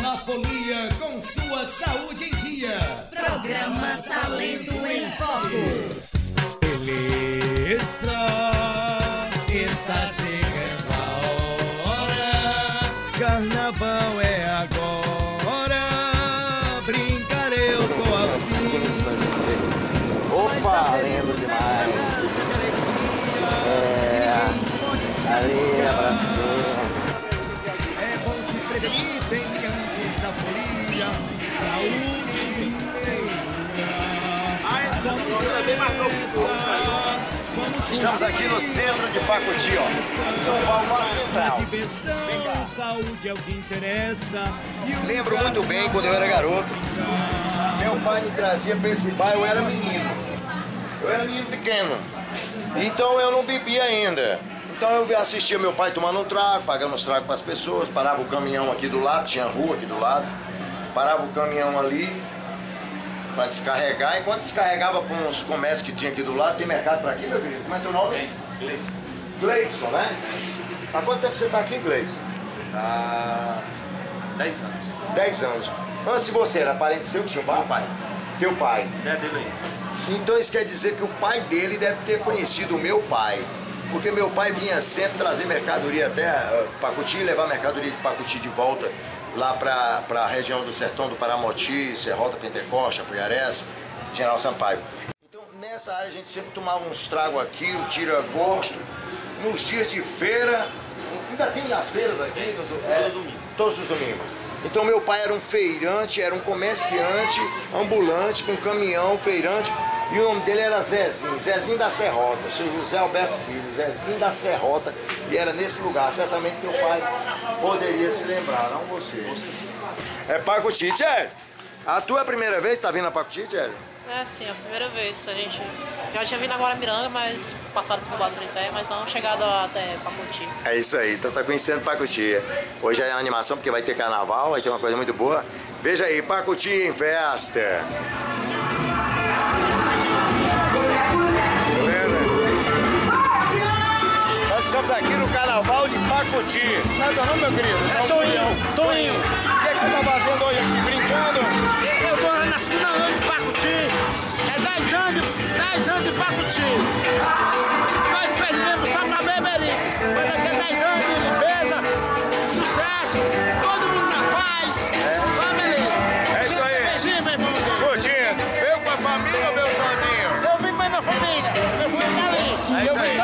na folia com sua saúde em dia. Programa Talento em Foko. Beleza, está chegando a hora. Carnaval é agora. Brincar eu tô afim. Opa, lembro demais. Ali, abraço. Prevenir bem antes da folia, saúde inteira. Estamos aqui no centro de Pacoti, ó. Diversão, saúde é o que interessa. Lembro muito bem quando eu era garoto. Meu pai me trazia pra esse bar, eu era menino. Eu era menino pequeno. Então eu não bebia ainda. Então eu assistia meu pai tomando um trago, pagando uns tragos para as pessoas, parava o caminhão aqui do lado, tinha rua aqui do lado, parava o caminhão ali para descarregar, enquanto descarregava para uns comércios que tinha aqui do lado. Tem mercado para aqui, meu querido? Como é teu nome? Tem, Gleison. Gleison, né? Há quanto tempo você está aqui, Gleison? Há 10 anos. 10 anos. Antes de você, era parente seu que tinha um bar? Meu pai. Teu pai? É, teve aí. Então isso quer dizer que o pai dele deve ter conhecido o meu pai. Porque meu pai vinha sempre trazer mercadoria até Pacoti, levar mercadoria de Pacoti de volta lá para a região do sertão do Paramotí, Serrota, Pentecosta, Puiarés, General Sampaio. Então nessa área a gente sempre tomava uns tragos aqui, o tira gosto. Nos dias de feira, ainda tem as feiras aqui? Todos os domingos. Então meu pai era um feirante, era um comerciante ambulante, com caminhão, feirante. E o nome dele era Zezinho, Zezinho da Serrota, seu José Alberto Filho, Zezinho da Serrota, e era nesse lugar. Certamente meu pai poderia se lembrar, não você. É Pacoti, Tchélio. A tua primeira vez tá vindo a Pacoti, Tchélio? É sim, a primeira vez. A gente já tinha vindo agora a Miranda, mas passado por lá do Trintéia, mas não chegado até Pacoti. É isso aí, então tá conhecendo Pacoti. Hoje é a animação porque vai ter carnaval, vai ter uma coisa muito boa. Veja aí, Pacoti em festa. Estamos aqui no Carnaval de Pacoti. Qual é o teu nome, meu querido? É Toinho. Toinho. O que é que você tá fazendo hoje aqui? Brincando? Eu tô na segunda ano de Pacoti. É 10 anos de Pacoti. Nós perdemos só pra beberia. Mas daqui a 10 anos de limpeza, sucesso, todo mundo na paz. Só beleza. É isso aí. Beijinho, meu irmão. Curtindo. Veio com a família ou veio sozinho? Eu vim com a minha família. Eu fui pra ali. Eu vim só.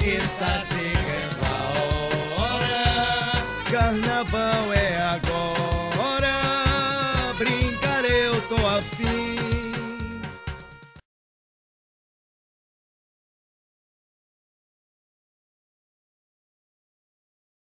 Está chegando a hora, carnaval é agora.